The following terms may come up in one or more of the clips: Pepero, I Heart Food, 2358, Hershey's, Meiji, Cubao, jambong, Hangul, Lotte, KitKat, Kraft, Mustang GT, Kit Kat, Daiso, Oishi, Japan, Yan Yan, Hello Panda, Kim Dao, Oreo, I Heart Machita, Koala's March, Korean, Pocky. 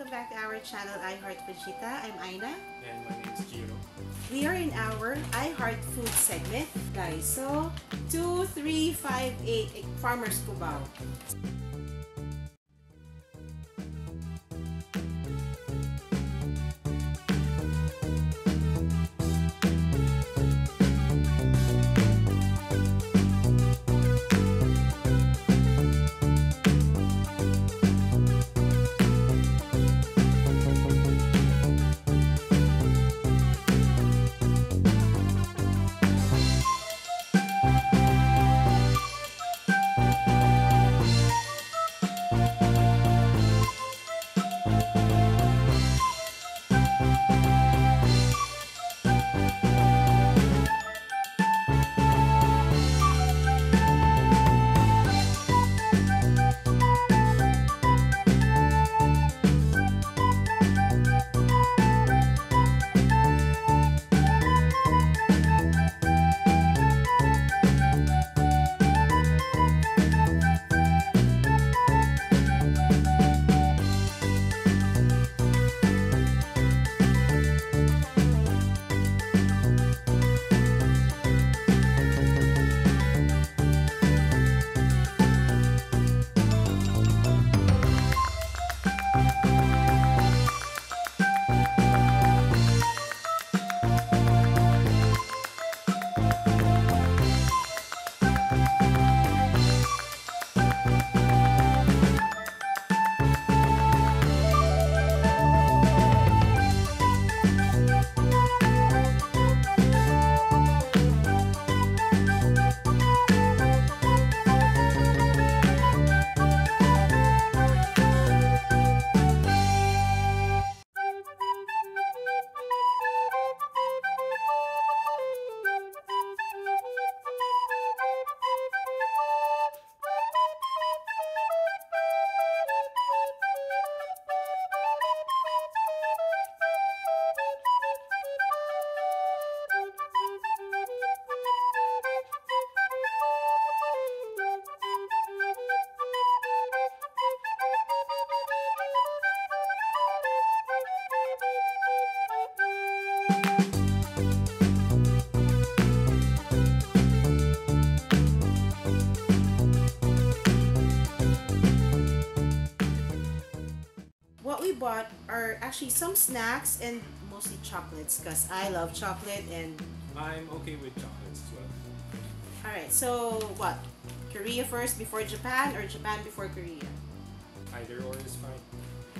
welcome back to our channel, I Heart Machita. I'm Aina. And my name is Jiro. We are in our I Heart Food segment, Daiso 2358 Farmers Cubao. Bought are actually some snacks and mostly chocolates because I love chocolate and I'm okay with chocolates as well. Alright, so what? Korea first before Japan or Japan before Korea? Either or is fine.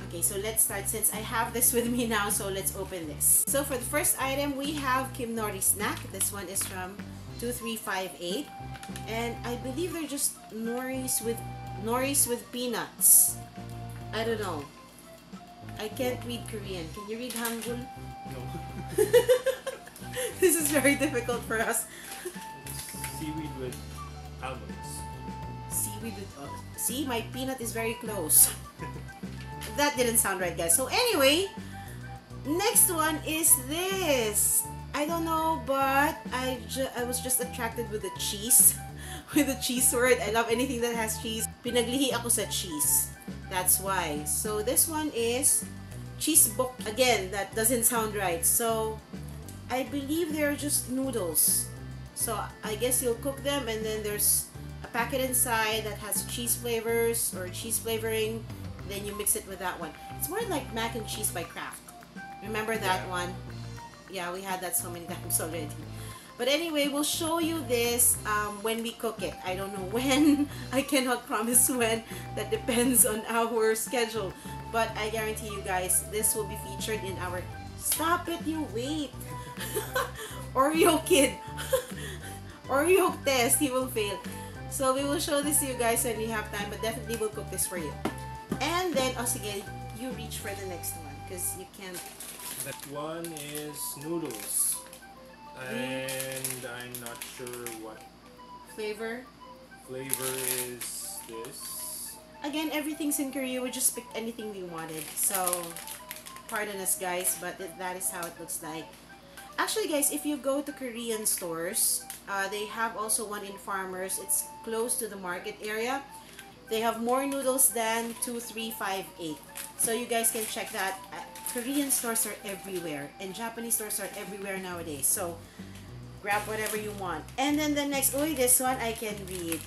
Okay, so let's start since I have this with me now, so let's open this. So for the first item, we have Kim Nori snack. This one is from 2358 and I believe they're just noris with peanuts. I don't know. I can't read Korean. Can you read Hangul? No. This is very difficult for us. Seaweed with almonds. Seaweed with almonds. See, my peanut is very close. That didn't sound right, guys. So anyway, next one is this. I don't know, but I was just attracted with the cheese. With the cheese word. I love anything that has cheese. Pinaglihi ako sa cheese. That's why. So this one is cheese bok. Again, that doesn't sound right. So I believe they're just noodles. So I guess you'll cook them and then there's a packet inside that has cheese flavors or cheese flavoring. Then you mix it with that one. It's more like mac and cheese by Kraft. Remember that one? Yeah, we had that so many times already. But anyway, we'll show you this when we cook it. I don't know when. I cannot promise when. That depends on our schedule. But I guarantee you guys, this will be featured in our... Stop it, you wait! Oreo kid! Oreo test, he will fail. So we will show this to you guys when we have time, but definitely we'll cook this for you. And then, oh sige, you reach for the next one, because you can't... That one is noodles. And I'm not sure what flavor. Flavor is this. Again, everything's in Korea. We just picked anything we wanted. So, pardon us, guys, but that is how it looks like. Actually, guys, if you go to Korean stores, they have also one in Farmers. It's close to the market area. They have more noodles than 2358. So you guys can check that. Korean stores are everywhere and Japanese stores are everywhere nowadays. So grab whatever you want. And then the next, oh, this one I can read.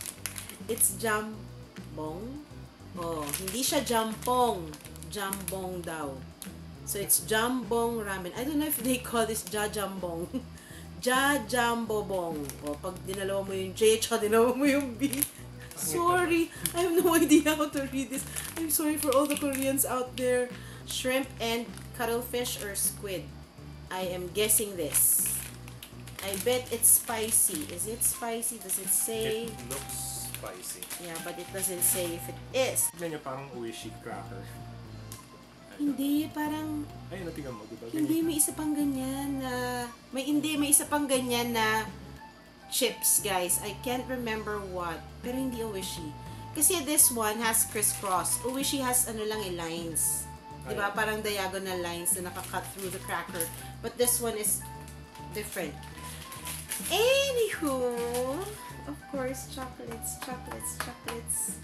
It's jambong. Oh, hindi siya jampong. Jambong daw. So it's jambong ramen. I don't know if they call this jajambong. Jajambobong. Oh, pag dinalawa mo yung J, tsaka dinalawa mo yung B. Sorry, I have no idea how to read this. I'm sorry for all the Koreans out there. Shrimp and cuttlefish or squid. I am guessing this. I bet it's spicy. Is it spicy? Does it say? It looks spicy. Yeah, but it doesn't say if it is. Ganyan parang Oishi cracker. Hindi, parang... Ayun, natigam mo, diba? Hindi, may isa pang ganyan na... May isa pang ganyan na... chips, guys. I can't remember what. Pero hindi Oishi. Kasi this one has crisscross. Oishi has ano lang eh, lines. Diba? Parang diagonal lines na nakacut through the cracker. But this one is different. Anywho, of course, chocolates, chocolates, chocolates.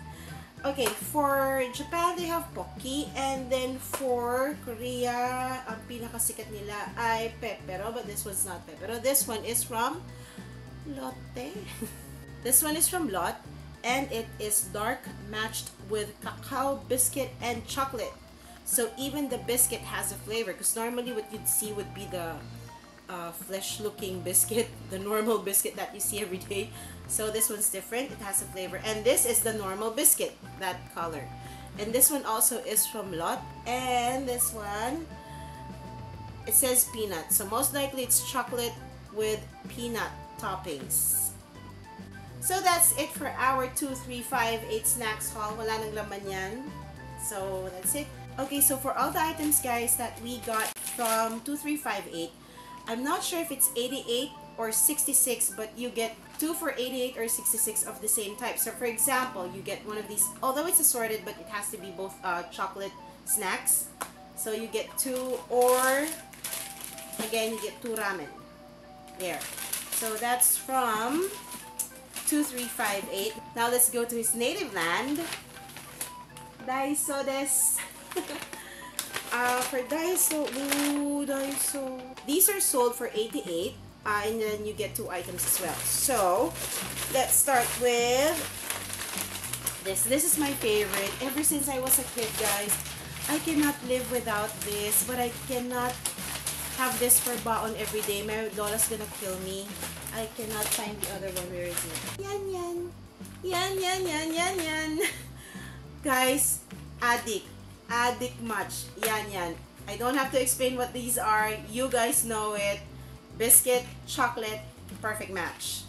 Okay, for Japan, they have Pocky. And then for Korea, ang pinakasikat nila ay Pepero. But this one's not Pepero. This one is from... Lotte. This one is from Lotte and it is dark matched with cacao biscuit and chocolate. So even the biscuit has a flavor, because normally what you'd see would be the flesh looking biscuit, the normal biscuit that you see every day. So this one's different, it has a flavor, and this is the normal biscuit, that color. And this one also is from Lotte, and this one, it says peanut, so most likely it's chocolate with peanut toppings. So that's it for our 2358 snacks haul. Wala nang laman yan. So that's it. Okay, so for all the items, guys, that we got from 2358, I'm not sure if it's 88 or 66, but you get 2 for 88 or 66 of the same type. So for example, you get one of these, although it's assorted, but it has to be both chocolate snacks. So you get 2, or again, you get 2 ramen. There. So that's from 2358. Now let's go to his native land, Daiso des. For Daiso, ooh, Daiso. These are sold for 88, and then you get 2 items as well. So let's start with this. This is my favorite. Ever since I was a kid, guys, I cannot live without this, but I cannot have this for baon every day. My Lola's gonna kill me. I cannot find the other one. Where is it? Yan yan. Yan yan yan yan yan. Guys, addict. Addict much. Yan yan. I don't have to explain what these are. You guys know it. Biscuit, chocolate, perfect match.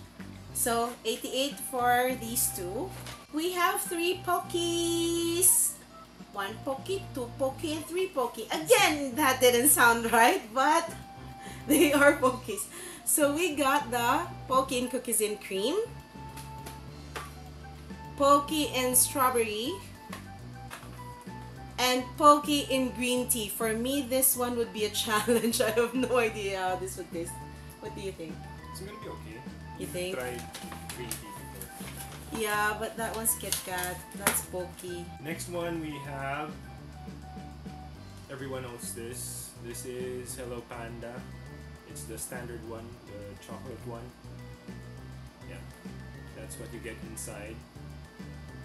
So, 88 for these 2. We have 3 Pockies. 1 Pocky, 2 Pocky, and 3 Pocky. Again, that didn't sound right, but they are Pockies. So we got the Pocky and Cookies and Cream, Pocky and Strawberry, and Pocky in Green Tea. For me, this one would be a challenge. I have no idea how this would taste. What do you think? It's gonna be okay. You think? Try green tea. Yeah, but that one's Kit Kat. That's Pocky. Next one we have, everyone knows this. This is Hello Panda. It's the standard one, the chocolate one. Yeah, that's what you get inside.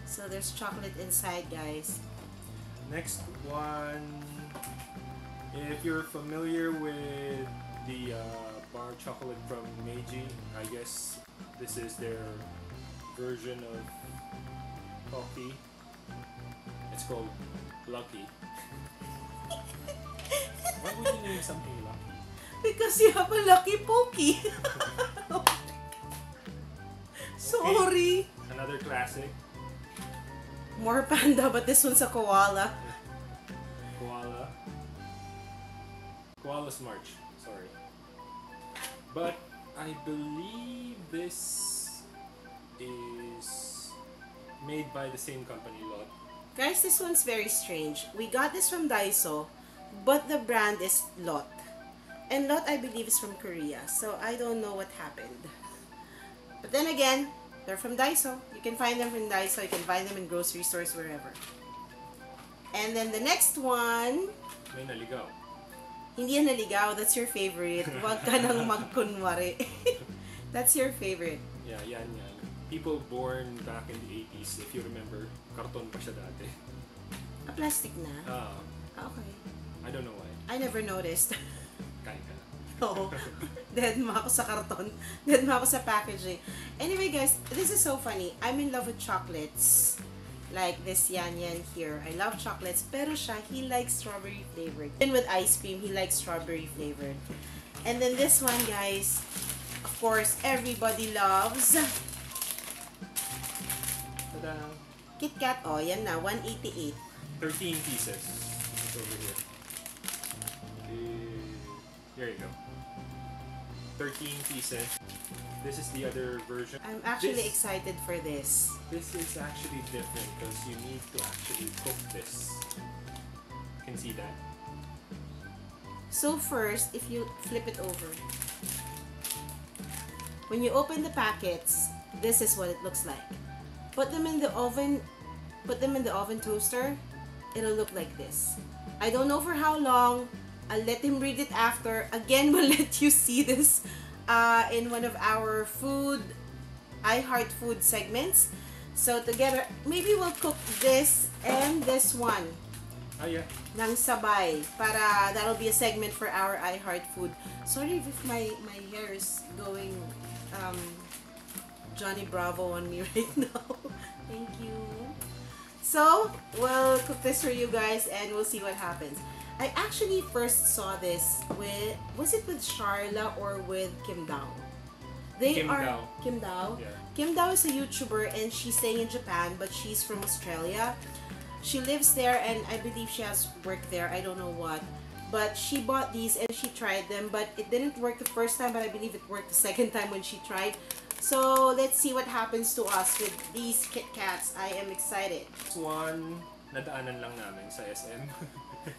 So there's chocolate inside, guys. Next one, if you're familiar with the bar chocolate from Meiji, I guess this is their version of coffee. It's called Lucky. Why would you name something Lucky? Because you have a lucky Pocky. Sorry. Okay. Another classic. More panda, but this one's a koala. Koala. Koala's March. Sorry. But I believe this is made by the same company, Lotte. Guys, this one's very strange. We got this from Daiso, but the brand is Lotte. And Lotte, I believe, is from Korea, so I don't know what happened. But then again, They're from Daiso. You can find them from Daiso. You can buy them in grocery stores, wherever. And then the next one... May naligaw. Hindi yan naligaw. That's your favorite. Huwag ka nang magkunwari. That's your favorite. Yeah, yan yan. People born back in the 80s, if you remember, karton pa siya dati. A plastic na? Okay. I don't know why. I never noticed. Kain ka na. Oo. Dead ma ako sa karton. Dead ma ako sa packaging. Anyway guys, this is so funny. I'm in love with chocolates. Like this Yan Yan here. I love chocolates. Pero siya, he likes strawberry flavored. And with ice cream, he likes strawberry flavored. And then this one guys, of course, everybody loves. Ta-da! Kit Kat. Oh, yan na. 188. 13 pieces. It's over here. There you go. 13 pieces. This is the other version. I'm actually excited for this. This is actually different because you need to actually cook this. You can see that. So first, if you flip it over, when you open the packets, this is what it looks like. Put them in the oven. Put them in the oven toaster. It'll look like this. I don't know for how long. I'll let him read it after. Again, we'll let you see this in one of our food, I Heart Food segments. So together, maybe we'll cook this and this one. Oh yeah. Nang sabay, para that'll be a segment for our I Heart Food. Sorry if my hair is going Johnny Bravo on me right now. Thank you. So we'll cook this for you guys, and we'll see what happens. I actually first saw this with, was it with Charla or with Kim Dao? Kim Dao? Yeah. Kim Dao is a YouTuber and she's staying in Japan, but she's from Australia. She lives there and I believe she has work there, I don't know what. But she bought these and she tried them, but it didn't work the first time, but I believe it worked the second time when she tried. So let's see what happens to us with these Kit Kats. I am excited. This one, nadaanan lang namin sa SM.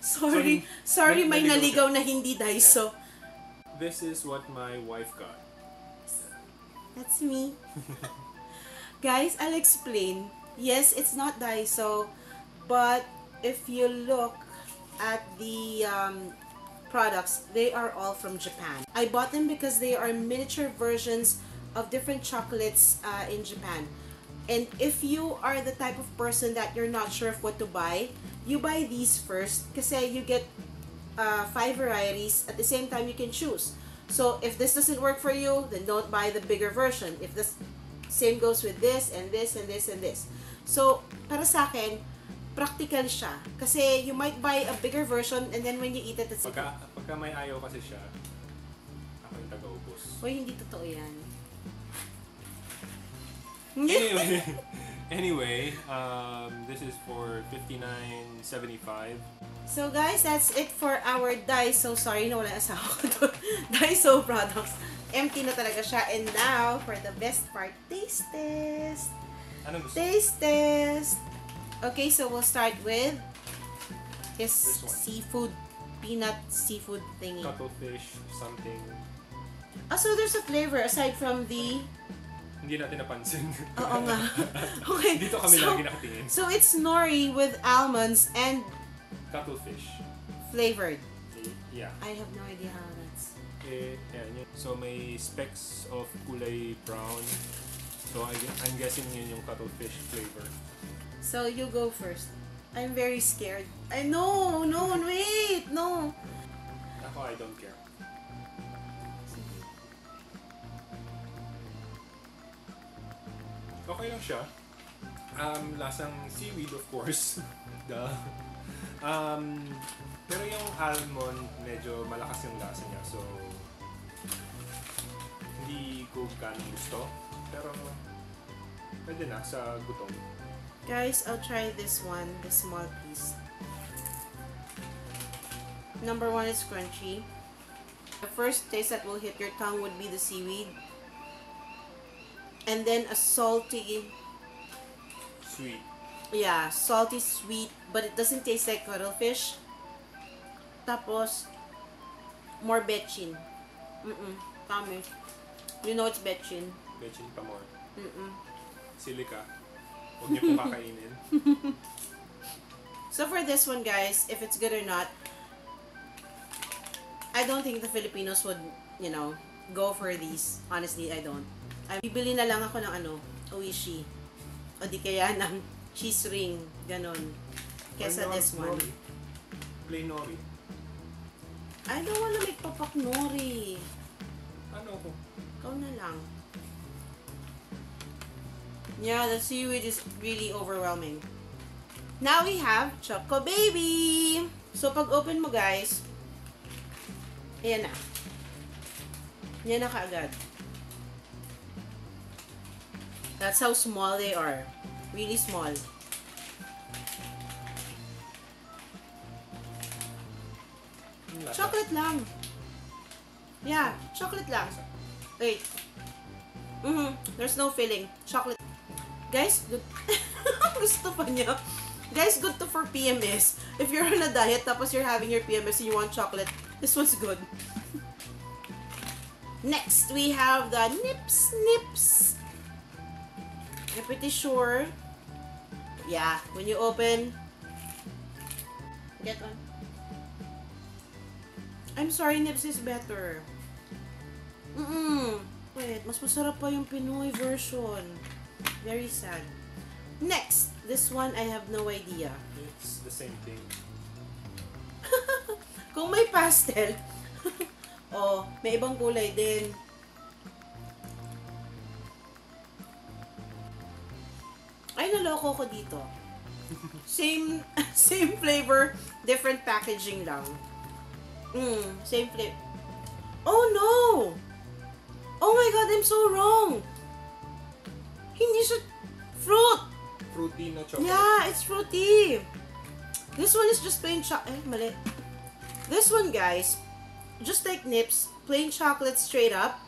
Sorry, may naligaw na hindi Daiso. This is what my wife got. That's me. Guys, I'll explain. Yes, it's not Daiso, but if you look at the products, they are all from Japan. I bought them because they are miniature versions of different chocolates in Japan. And if you are the type of person that you're not sure of what to buy, you buy these first kasi you get 5 varieties at the same time you can choose. So if this doesn't work for you, then don't buy the bigger version. If this, same goes with this and this and this and this. So para sa akin, practical siya. Kasi you might buy a bigger version and then when you eat it, it's pagka may ayaw kasi siya, ako yung taga-ubos. Uy, hindi totoo yan. Anyway, this is for $59.75. So guys, that's it for our Daiso. Sorry, no, wala asawa ko to. Daiso products. Empty na talaga siya. And now, for the best part, taste test. Taste test. Okay, so we'll start with his seafood, peanut seafood thingy. Cuttlefish, something. Oh, so there's a flavor aside from the... Hindi natin napansin. Oo nga. Okay. Dito kami lagi nakatingin. So it's nori with almonds and cuttlefish flavored. Yeah. I have no idea how that's. So may specks of kulay brown. So I'm guessing yun yung cuttlefish flavor. So you go first. I'm very scared. I know, no, wait, no. Ako, I don't care. Okay lang siya. Lasang seaweed, of course. Duh. Pero yung almond, medyo malakas yung lasa niya. So, hindi ko ganun gusto. Pero, pwede na sa gutom. Guys, I'll try this one, the small piece. Number one is crunchy. The first taste that will hit your tongue would be the seaweed. And then a salty, sweet. Yeah, salty sweet, but it doesn't taste like cuttlefish. Tapos, more betchin. Tami. You know it's betchin. Betchin pa more. silica. Huwag niyo po kakainin. So for this one, guys, if it's good or not, I don't think the Filipinos would, you know, go for these. Honestly, I don't. Bibili na lang ako ng ano, Oishi. O di kaya ng cheese ring. Ganon. Kesa this one. Nori. Plain nori. I don't wanna make papak nori. Ano ko? Ikaw na lang. Yeah, the seaweed is really overwhelming. Now we have Choco Baby! So pag open mo, guys, ayan na. Ayan na kaagad. That's how small they are. Really small. Chocolate lang. Yeah, chocolate lang. Wait. There's no filling. Chocolate. Guys, good. Gusto pa niya. Guys, good to for PMS. If you're on a diet tapos you're having your PMS and you want chocolate, this one's good. Next, we have the Nips Nips. I'm pretty sure. Yeah, when you open, get one. I'm sorry, Nips is better. Wait, mas masarap pa yung Pinoy version. Very sad. Next, this one I have no idea. It's the same thing. Kung may pastel. Oh, may ibang kulay din. Ay, naloko ko dito. Same flavor, different packaging lang. Same flavor. Oh no! Oh my god, I'm so wrong! Hindi siya fruit! Fruity na chocolate. Yeah, it's fruity! This one is just plain chocolate. Eh, mali. This one, guys, just like Nips, plain chocolate straight up.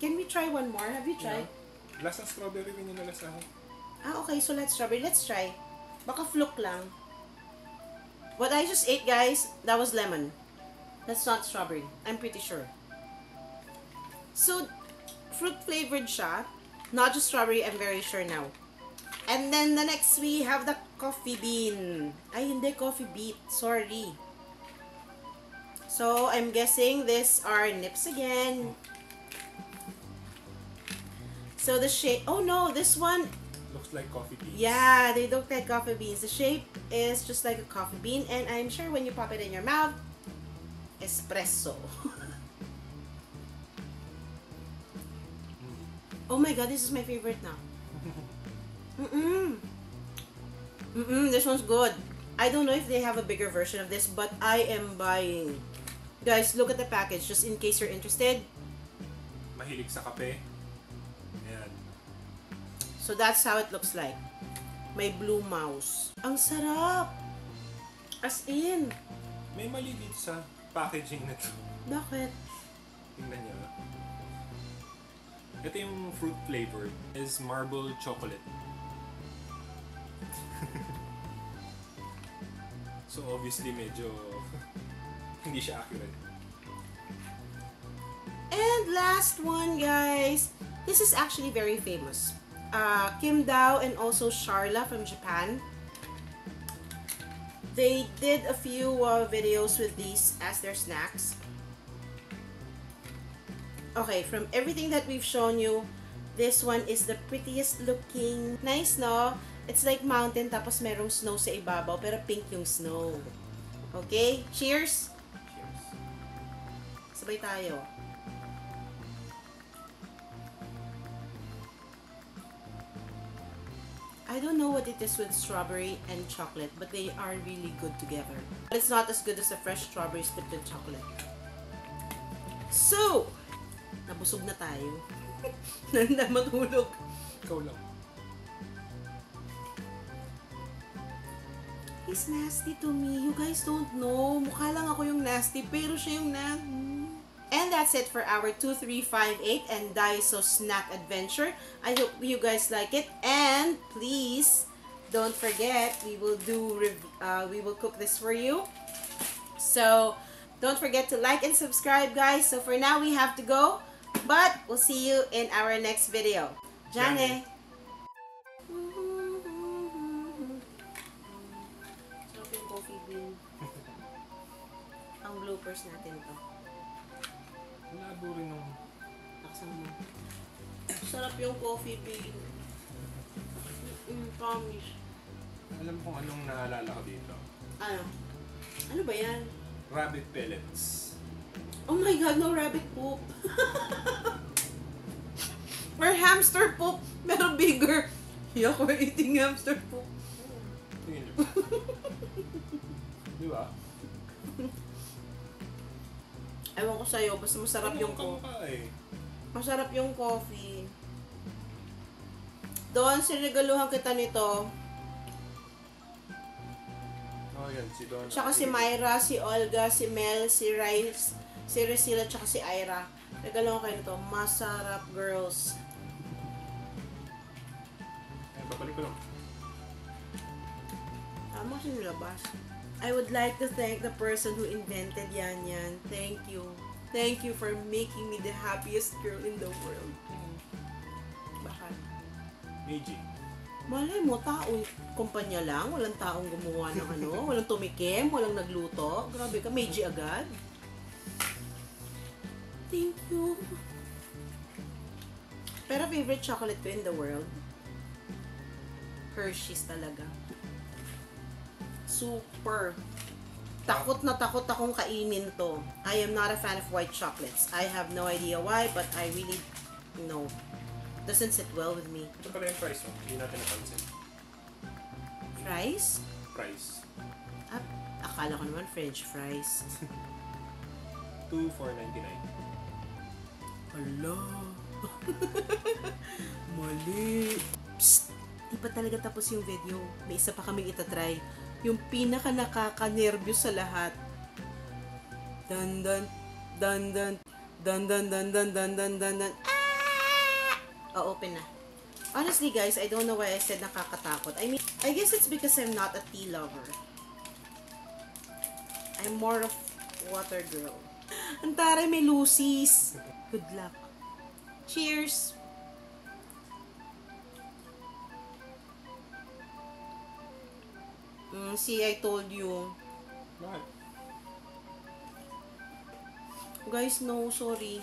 Can we try one more? Have you tried? Yeah. Lasa strawberry din yung nalasa ko. Ah, okay. So, let's strawberry. Let's try. Baka fluke lang. What I just ate, guys, that was lemon. That's not strawberry. I'm pretty sure. So, fruit-flavored siya. Not just strawberry, I'm very sure now. And then, the next, we have the coffee bean. Ay, hindi coffee bean. Sorry. So, I'm guessing these are Nips again. So, the shape... Oh, no. This one... looks like coffee beans. Yeah, they look like coffee beans. The shape is just like a coffee bean, and I'm sure when you pop it in your mouth, espresso. Oh my god, this is my favorite now. This one's good. I don't know if they have a bigger version of this, but I am buying. Guys, look at the package just in case you're interested. Mahilig sa kape. Ayan. So that's how it looks like. May blue mouse. Ang sarap! As in. May mali dito sa packaging na ito. Bakit? Tingnan niyo. Ito yung fruit flavor is marble chocolate. So obviously medyo hindi siya accurate. And last one, guys. This is actually very famous. Kim Dao and also Charla from Japan. They did a few videos with these as their snacks. Okay, from everything that we've shown you, this one is the prettiest looking. Nice, no? It's like mountain tapos merong snow sa ibabaw pero pink yung snow. Okay, cheers! Cheers! Sabay tayo. I don't know what it is with strawberry and chocolate, but they are really good together. But it's not as good as the fresh strawberry dipped in chocolate. So, nabusog na tayo. Nanda matulog. Ikaw lang. He's nasty to me. You guys don't know. Mukha lang ako yung nasty, pero siya yung nasty. And that's it for our 2358 and Daiso snack adventure. I hope you guys like it, and please don't forget we will cook this for you. So don't forget to like and subscribe, guys. So for now we have to go, but we'll see you in our next video. Jane. pang bloopers natin to. Naburin mo. Taksan mo. Sarap yung coffee, babe. Promise. Alam kong anong naalala ko dito. Ano? Ano ba yan? Rabbit pellets. Oh my God, no rabbit poop. Or hamster poop, pero bigger. Yeah, we're eating hamster poop. Diba? Ewan ko sa'yo, basta masarap yung coffee. Masarap yung coffee. Doon, sinigaluhan kita nito. Oh, yan, si Don. Tsaka si Myra, si Olga, si Mel, si Rice, si Resila, tsaka si Ira. Regaluhan kayo nito. Masarap, girls. Ayan, babalik ko lang. Tama siya nilabas. I would like to thank the person who invented Yan Yan. Thank you. Thank you for making me the happiest girl in the world. Bakit? Meiji. Malay mo, taong kumpanya lang. Walang taong gumawa ng ano. Walang tumikim, walang nagluto. Grabe ka, Meiji agad. Thank you. Pero favorite chocolate ko in the world? Hershey's talaga. Super. Takot na takot akong kainin to. I am not a fan of white chocolates. I have no idea why, but I really know. Doesn't sit well with me. Ito pala yung price mo. Hindi natin napansin. Fries? Fries. Ah, akala ko naman French fries. $2.4.99. Hala. Mali. Psst. Di pa talaga tapos yung video. May isa pa kaming itatry. Yung pinaka nakaka-nervyos sa lahat. Dandan, dandan, dandan, dandan, dandan, dandan. Ah! Oh, open na. Honestly guys, I don't know why I said nakakatakot. I mean, I guess it's because I'm not a tea lover. I'm more of water girl. Antara, may lusis. Good luck. Cheers! See, I told you. What? Guys, no, sorry.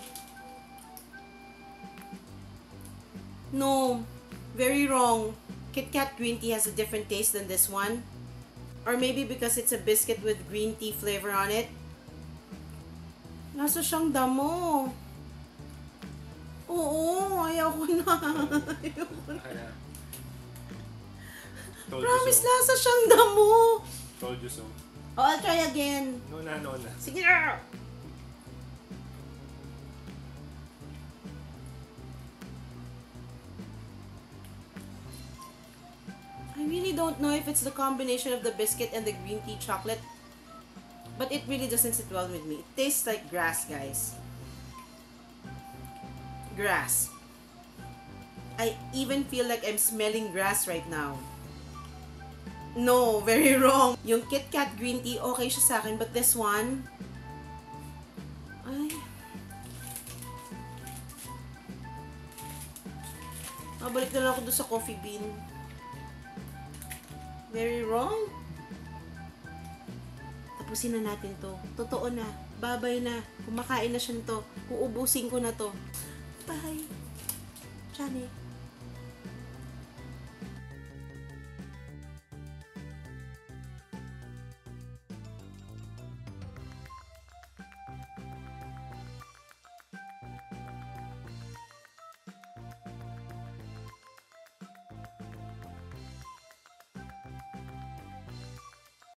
No, very wrong. Kit Kat green tea has a different taste than this one. Or maybe because it's a biscuit with green tea flavor on it. Nasa siyang damo. Oo, ayaw ko na. Ayaw ko na. Promise, lasa siyang damo! Told you so. Oh, I'll try again. No na, no na. Sige na! I really don't know if it's the combination of the biscuit and the green tea chocolate. But it really doesn't sit well with me. It tastes like grass, guys. Grass. I even feel like I'm smelling grass right now. No, very wrong. Yung Kit Kat green tea, okay siya sa akin. But this one, ay. Mabalik na lang ako doon sa coffee bean. Very wrong. Tapusin na natin to. Totoo na. Babay na. Kumakain na siya nito. Uubusin ko na to. Bye. Chani.